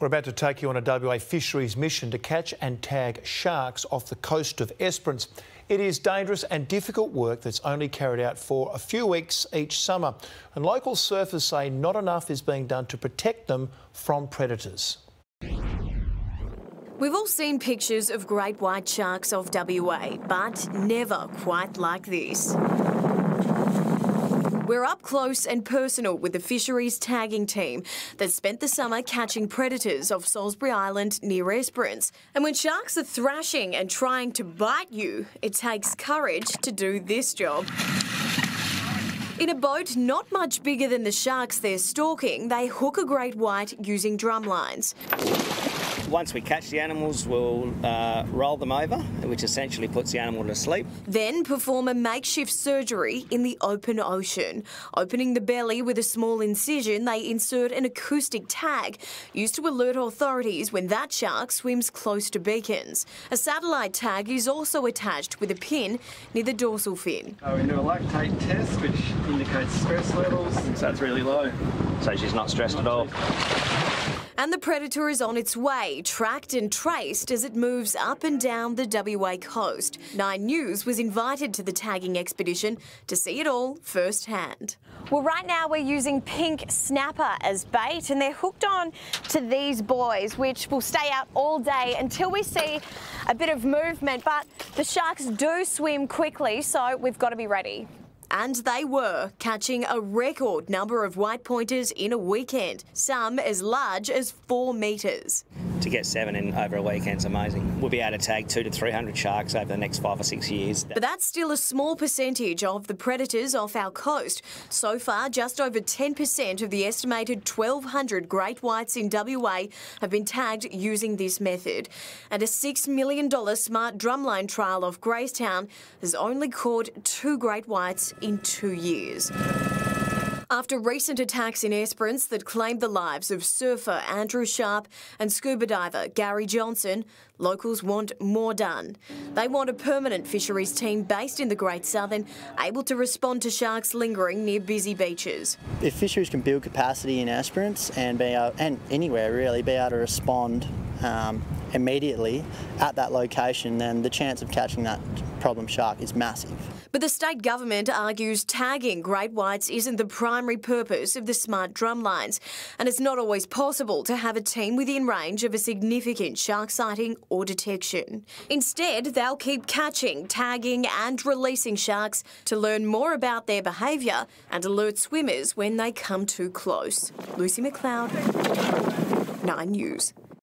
We're about to take you on a WA Fisheries mission to catch and tag sharks off the coast of Esperance. It is dangerous and difficult work that's only carried out for a few weeks each summer, and local surfers say not enough is being done to protect them from predators. We've all seen pictures of great white sharks off WA, but never quite like this. We're up close and personal with the fisheries tagging team that spent the summer catching predators off Salisbury Island near Esperance. And when sharks are thrashing and trying to bite you, it takes courage to do this job. In a boat not much bigger than the sharks they're stalking, they hook a great white using drum lines. Once we catch the animals, we'll roll them over, which essentially puts the animal to sleep. Then perform a makeshift surgery in the open ocean. Opening the belly with a small incision, they insert an acoustic tag used to alert authorities when that shark swims close to beacons. A satellite tag is also attached with a pin near the dorsal fin. We do a lactate test, which indicates stress levels. So it's really low. So she's not stressed at all. And the predator is on its way, tracked and traced as it moves up and down the WA coast. 9 News was invited to the tagging expedition to see it all firsthand. Well, right now we're using Pink Snapper as bait, and they're hooked on to these boys, which will stay out all day until we see a bit of movement. But the sharks do swim quickly, so we've got to be ready. And they were, catching a record number of white pointers in a weekend, some as large as 4 metres. To get 7 in over a weekend's amazing. We'll be able to tag 200 to 300 sharks over the next 5 or 6 years. But that's still a small percentage of the predators off our coast. So far, just over 10% of the estimated 1,200 great whites in WA have been tagged using this method. And a $6 million smart drumline trial off Greystown has only caught 2 great whites in 2 years. After recent attacks in Esperance that claimed the lives of surfer Andrew Sharp and scuba diver Gary Johnson, locals want more done. They want a permanent fisheries team based in the Great Southern, able to respond to sharks lingering near busy beaches. If fisheries can build capacity in Esperance and anywhere really, be able to respond immediately at that location, then the chance of catching that problem shark is massive. But the state government argues tagging great whites isn't the primary purpose of the smart drum lines, and it's not always possible to have a team within range of a significant shark sighting or detection. Instead, they'll keep catching, tagging and releasing sharks to learn more about their behaviour and alert swimmers when they come too close. Lucy McLeod, 9 News.